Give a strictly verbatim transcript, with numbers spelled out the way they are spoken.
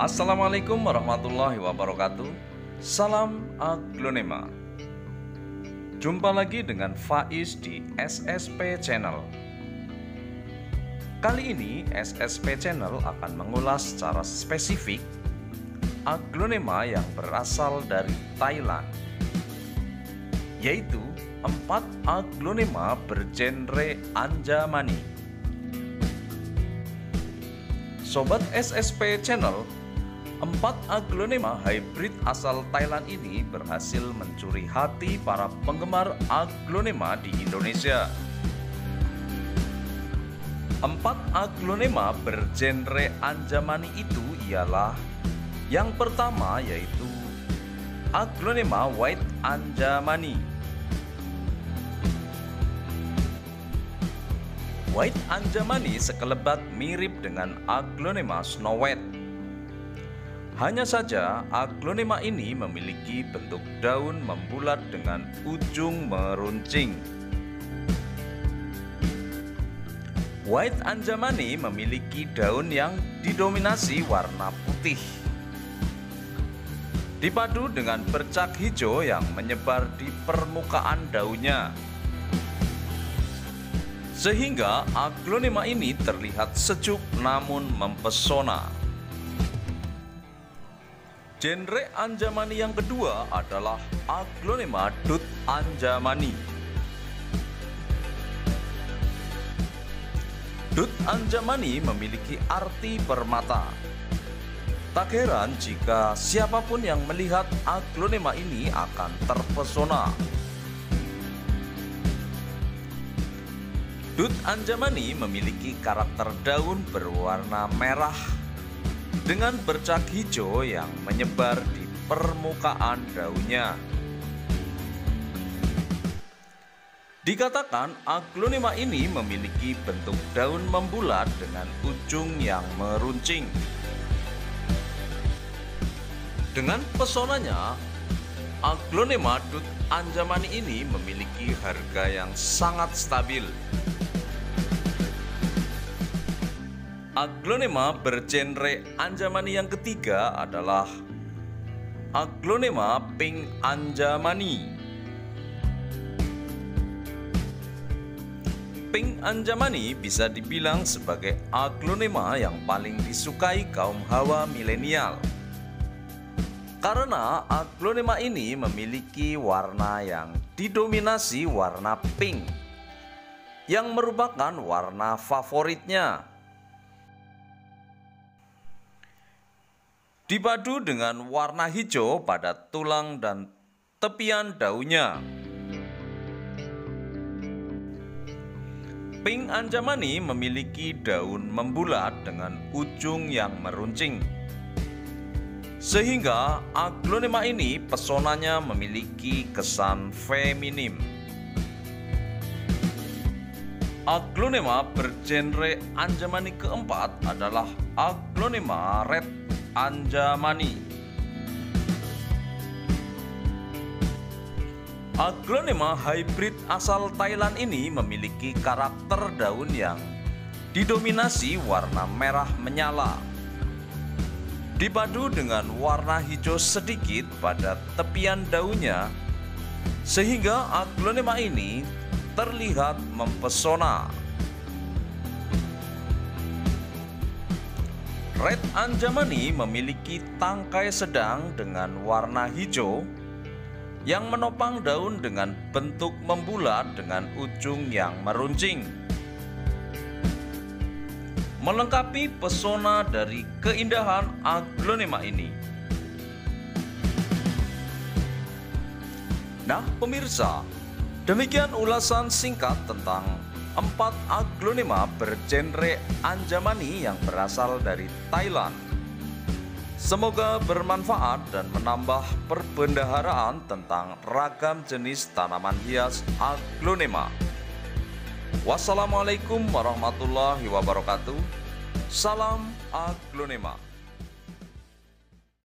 Assalamualaikum warahmatullahi wabarakatuh. Salam Aglonema. Jumpa lagi dengan Faiz di S S P Channel. Kali ini S S P Channel akan mengulas secara spesifik Aglonema yang berasal dari Thailand, yaitu empat Aglonema bergenre Anjamani. Sobat S S P Channel, empat Aglonema hybrid asal Thailand ini berhasil mencuri hati para penggemar Aglonema di Indonesia. Empat Aglonema bergenre Anjamani itu ialah: yang pertama yaitu Aglonema White Anjamani. White Anjamani sekelebat mirip dengan Aglonema Snow White. Hanya saja Aglonema ini memiliki bentuk daun membulat dengan ujung meruncing. White Anjamani memiliki daun yang didominasi warna putih, dipadu dengan bercak hijau yang menyebar di permukaan daunnya, sehingga Aglonema ini terlihat sejuk namun mempesona. Genre Anjamani yang kedua adalah Aglonema Dud Anjamani. Dud Anjamani memiliki arti permata. Tak heran jika siapapun yang melihat Aglonema ini akan terpesona. Dud Anjamani memiliki karakter daun berwarna merah dengan bercak hijau yang menyebar di permukaan daunnya. Dikatakan Aglonema ini memiliki bentuk daun membulat dengan ujung yang meruncing. Dengan pesonanya, Aglonema Dud Anjamani ini memiliki harga yang sangat stabil. Aglonema bergenre Anjamani yang ketiga adalah Aglonema Pink Anjamani. Pink Anjamani bisa dibilang sebagai Aglonema yang paling disukai kaum hawa milenial, karena Aglonema ini memiliki warna yang didominasi warna pink, yang merupakan warna favoritnya, dipadu dengan warna hijau pada tulang dan tepian daunnya. Pink Anjamani memiliki daun membulat dengan ujung yang meruncing, sehingga Aglonema ini pesonanya memiliki kesan feminim. Aglonema bergenre Anjamani keempat adalah Aglonema Red Anjamani. Aglonema hybrid asal Thailand ini memiliki karakter daun yang didominasi warna merah menyala, dipadu dengan warna hijau sedikit pada tepian daunnya, sehingga Aglonema ini terlihat mempesona. Red Anjamani memiliki tangkai sedang dengan warna hijau yang menopang daun dengan bentuk membulat dengan ujung yang meruncing, melengkapi pesona dari keindahan Aglonema ini. Nah pemirsa, demikian ulasan singkat tentang empat Aglonema bergenre Anjamani yang berasal dari Thailand. Semoga bermanfaat dan menambah perbendaharaan tentang ragam jenis tanaman hias Aglonema. Wassalamualaikum warahmatullahi wabarakatuh. Salam Aglonema.